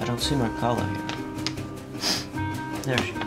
I don't see Marcala here. There she is.